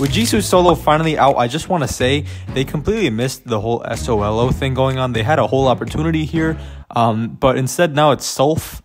With Jisoo's solo finally out, I just want to say they completely missed the whole SOLO thing going on. They had a whole opportunity here, but instead now it's Sulf.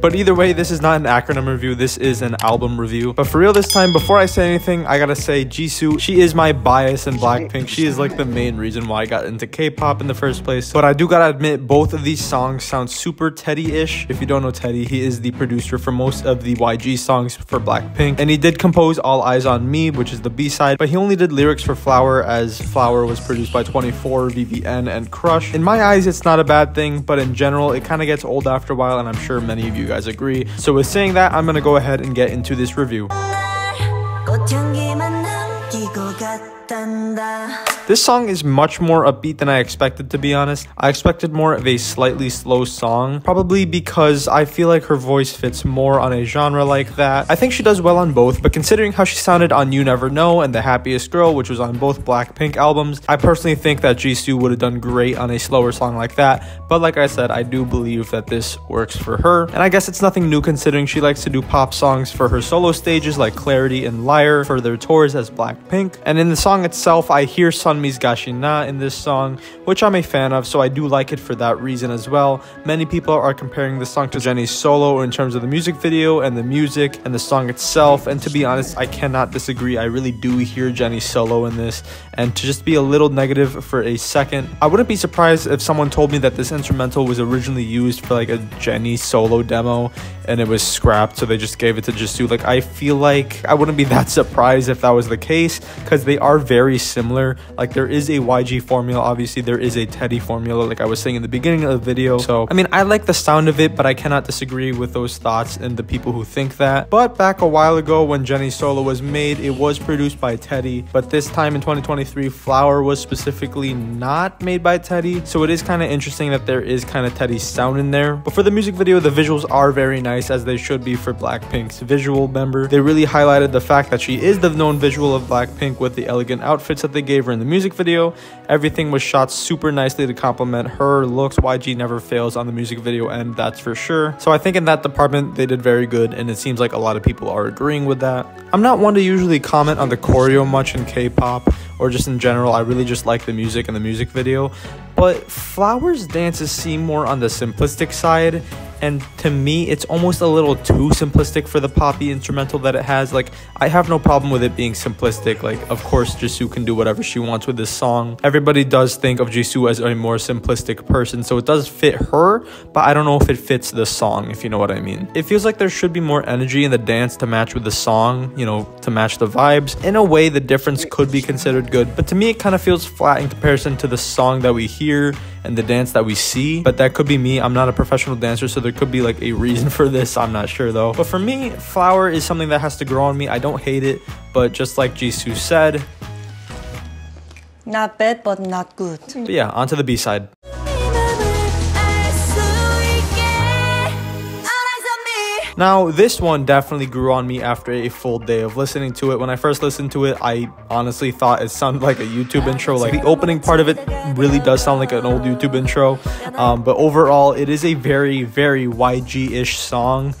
But either way, this is not an acronym review, this is an album review. But for real this time, before I say anything, I gotta say Jisoo, she is my bias in Blackpink. She is like the main reason why I got into K-pop in the first place. But I do gotta admit, both of these songs sound super Teddy-ish. If you don't know Teddy, he is the producer for most of the YG songs for Blackpink. And he did compose All Eyes on Me, which is the B-side, but he only did lyrics for Flower, as Flower was produced by 24VBN and Crush. In my eyes, it's not a bad thing, but in general, it kind of gets old after a while, and I'm sure many of you guys agree. So with saying that, I'm gonna go ahead and get into this review. This song is much more upbeat than I expected, to be honest. I expected more of a slightly slow song, probably because I feel like her voice fits more on a genre like that. I think she does well on both, but considering how she sounded on You Never Know and The Happiest Girl, which was on both Blackpink albums, I personally think that Jisoo would have done great on a slower song like that. But like I said, I do believe that this works for her. And I guess it's nothing new considering she likes to do pop songs for her solo stages like Clarity and Liar for their tours as Blackpink. And in the song itself, I hear Sunmi's Gashina in this song, which I'm a fan of, so I do like it for that reason as well. Many people are comparing this song to Jennie's solo in terms of the music video and the music and the song itself, and to be honest, I cannot disagree. I really do hear Jennie's solo in this. And to just be a little negative for a second, I wouldn't be surprised if someone told me that this instrumental was originally used for like a Jennie solo demo and it was scrapped, so they just gave it to Jisoo. Like, I feel like I wouldn't be that surprised if that was the case, because they are very similar. Like, there is a YG formula, obviously there is a Teddy formula, like I was saying in the beginning of the video. So I mean, I like the sound of it, but I cannot disagree with those thoughts and the people who think that. But back a while ago when Jennie's solo was made, it was produced by Teddy, but this time in 2023, Flower was specifically not made by Teddy, so it is kind of interesting that there is kind of Teddy's sound in there. But for the music video, the visuals are very nice, as they should be for Blackpink's visual member. They really highlighted the fact that she is the known visual of Blackpink with the elegant outfits that they gave her in the music video. Everything was shot super nicely to complement her looks. YG never fails on the music video, and that's for sure. So I think in that department they did very good, and it seems like a lot of people are agreeing with that. I'm not one to usually comment on the choreo much in K-pop or just in general. I really just like the music and the music video, but Flower's dances seem more on the simplistic side, and to me it's almost a little too simplistic for the poppy instrumental that it has. Like, I have no problem with it being simplistic. Like, of course Jisoo can do whatever she wants with this song. Everybody does think of Jisoo as a more simplistic person, so it does fit her, but I don't know if it fits the song, if you know what I mean. It feels like there should be more energy in the dance to match with the song, you know, to match the vibes. In a way, the difference could be considered good, but to me it kind of feels flat in comparison to the song that we hear and the dance that we see. But that could be me, I'm not a professional dancer, so there could be like a reason for this, I'm not sure though. But for me, Flower is something that has to grow on me. I don't hate it, but just like Jisoo said, not bad but not good. But yeah, onto the B-side. Now, this one definitely grew on me after a full day of listening to it. When I first listened to it, I honestly thought it sounded like a YouTube intro. Like, the opening part of it really does sound like an old YouTube intro. But overall, it is a very, very YG-ish song.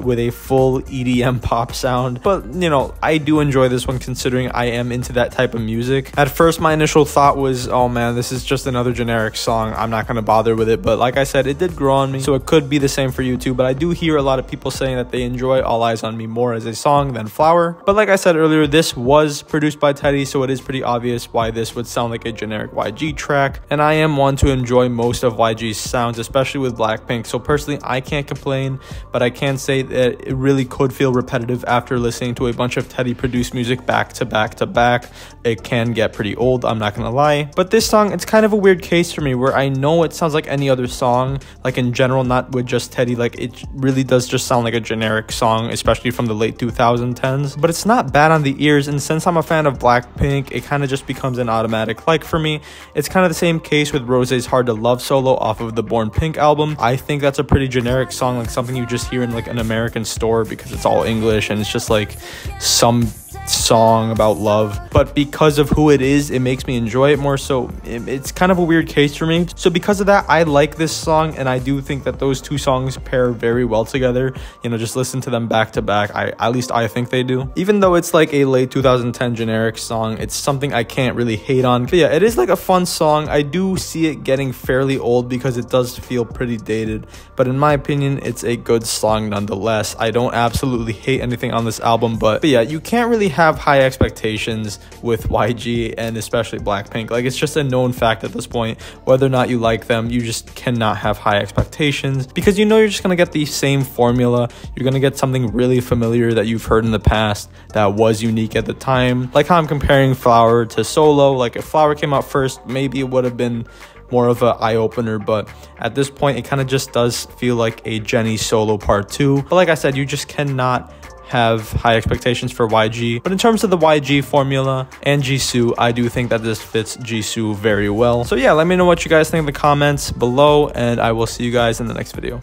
With a full EDM pop sound. But you know, I do enjoy this one considering I am into that type of music. At first my initial thought was, oh man, this is just another generic song, I'm not gonna bother with it. But like I said, it did grow on me, so it could be the same for you too. But I do hear a lot of people saying that they enjoy All Eyes on Me more as a song than Flower. But like I said earlier, this was produced by Teddy, so it is pretty obvious why this would sound like a generic YG track. And I am one to enjoy most of YG's sounds, especially with Blackpink, so personally I can't complain. But I can say that it really could feel repetitive after listening to a bunch of Teddy produced music back to back to back. It can get pretty old, I'm not gonna lie. But this song, it's kind of a weird case for me, where I know it sounds like any other song, like in general, not with just Teddy. Like, it really does just sound like a generic song, especially from the late 2010s. But it's not bad on the ears, and since I'm a fan of Blackpink, it kind of just becomes an automatic like for me. It's kind of the same case with Rosé's Hard to Love solo off of the Born Pink album. I think that's a pretty generic song, like something you just hear in like an American store, because it's all English and it's just like some song about love, but because of who it is, it makes me enjoy it more. So it's kind of a weird case for me. So because of that, I like this song, and I do think that those two songs pair very well together. You know, just listen to them back to back. At least I think they do. Even though it's like a late 2010 generic song, it's something I can't really hate on. But yeah, it is like a fun song. I do see it getting fairly old because it does feel pretty dated, but in my opinion, it's a good song nonetheless. I don't absolutely hate anything on this album, but yeah, you can't really have high expectations with YG and especially Blackpink. Like, it's just a known fact at this point. Whether or not you like them, you just cannot have high expectations because you know you're just gonna get the same formula. You're gonna get something really familiar that you've heard in the past that was unique at the time. Like how I'm comparing Flower to Solo. Like, if Flower came out first, maybe it would have been more of an eye-opener, but at this point it kind of just does feel like a Jennie Solo Part 2. But like I said, you just cannot have high expectations for YG. But in terms of the YG formula and Jisoo, I do think that this fits Jisoo very well. So yeah, let me know what you guys think in the comments below, and I will see you guys in the next video.